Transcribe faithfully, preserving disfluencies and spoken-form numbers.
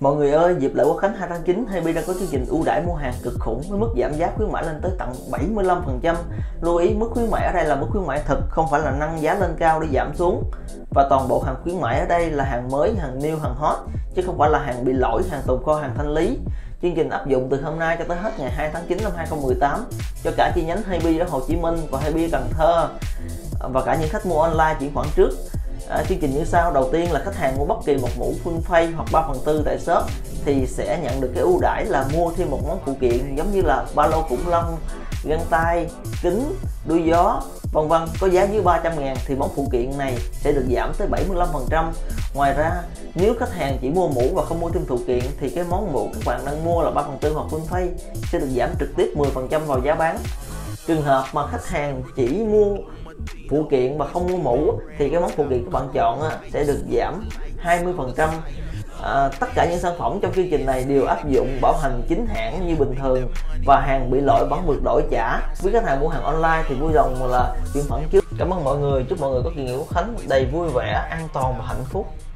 Mọi người ơi, dịp lễ Quốc khánh hai tháng chín, Hebi đang có chương trình ưu đãi mua hàng cực khủng với mức giảm giá khuyến mãi lên tới tận bảy mươi lăm phần trăm. Lưu ý, mức khuyến mãi ở đây là mức khuyến mãi thật, không phải là nâng giá lên cao để giảm xuống. Và toàn bộ hàng khuyến mãi ở đây là hàng mới, hàng new, hàng hot, chứ không phải là hàng bị lỗi, hàng tồn kho, hàng thanh lý. Chương trình áp dụng từ hôm nay cho tới hết ngày hai tháng chín năm hai nghìn không trăm mười tám cho cả chi nhánh Hebi ở Hồ Chí Minh và Hebi Cần Thơ và cả những khách mua online chuyển khoản trước. À, chương trình như sau. Đầu tiên là khách hàng mua bất kỳ một mũ full face hoặc ba phần tư tại shop thì sẽ nhận được cái ưu đãi là mua thêm một món phụ kiện giống như là ba lô khủng long, găng tay, kính, đuôi gió, vân vân, có giá dưới ba trăm ngàn thì món phụ kiện này sẽ được giảm tới bảy mươi lăm phần trăm. Ngoài ra, nếu khách hàng chỉ mua mũ và không mua thêm phụ kiện thì cái món mũ các bạn đang mua là ba phần tư hoặc full face sẽ được giảm trực tiếp mười phần trăm vào giá bán. Trường hợp mà khách hàng chỉ mua phụ kiện mà không mua mũ thì cái món phụ kiện các bạn chọn sẽ được giảm hai mươi phần trăm. À, tất cả những sản phẩm trong chương trình này đều áp dụng bảo hành chính hãng như bình thường, và hàng bị lỗi vẫn được đổi trả. Với khách hàng mua hàng online thì vui lòng là chuyển khoản trước. Cảm ơn mọi người, chúc mọi người có kỳ nghỉ Quốc khánh đầy vui vẻ, an toàn và hạnh phúc.